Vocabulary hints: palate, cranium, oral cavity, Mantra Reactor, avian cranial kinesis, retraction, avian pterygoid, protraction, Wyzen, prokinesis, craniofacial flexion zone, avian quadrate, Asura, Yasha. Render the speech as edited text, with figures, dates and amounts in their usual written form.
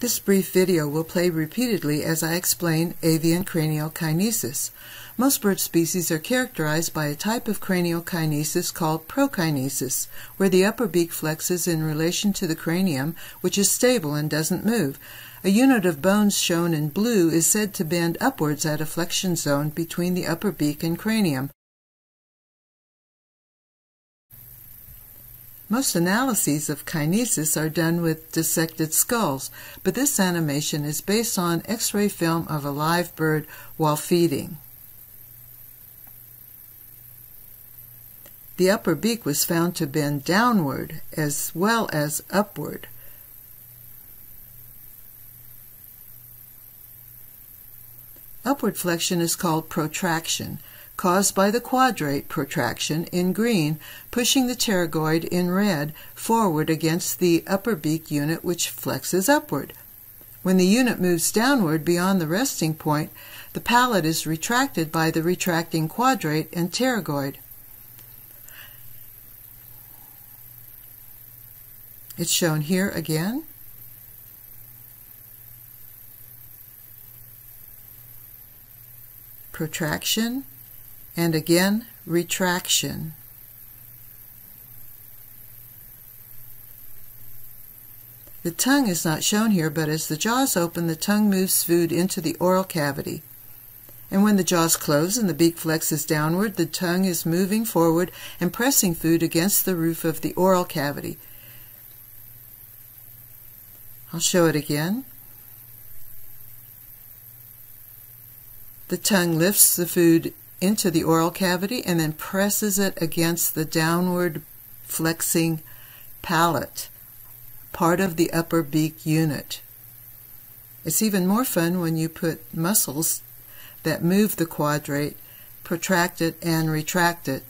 This brief video will play repeatedly as I explain avian cranial kinesis. Most bird species are characterized by a type of cranial kinesis called prokinesis, where the upper beak flexes in relation to the cranium, which is stable and doesn't move. A unit of bones shown in blue is said to bend upwards at a flexion zone between the upper beak and cranium. Most analyses of kinesis are done with dissected skulls, but this animation is based on X-ray film of a live bird while feeding. The upper beak was found to bend downward as well as upward. Upward flexion is called protraction, caused by the quadrate protraction in green, pushing the pterygoid in red forward against the upper beak unit, which flexes upward. When the unit moves downward beyond the resting point, the palate is retracted by the retracting quadrate and pterygoid. It's shown here again. Protraction. And again, retraction. The tongue is not shown here, but as the jaws open, the tongue moves food into the oral cavity. And when the jaws close and the beak flexes downward, the tongue is moving forward and pressing food against the roof of the oral cavity. I'll show it again. The tongue lifts the food into the oral cavity and then presses it against the downward flexing palate, part of the upper beak unit. It's even more fun when you put muscles that move the quadrate, protract it and retract it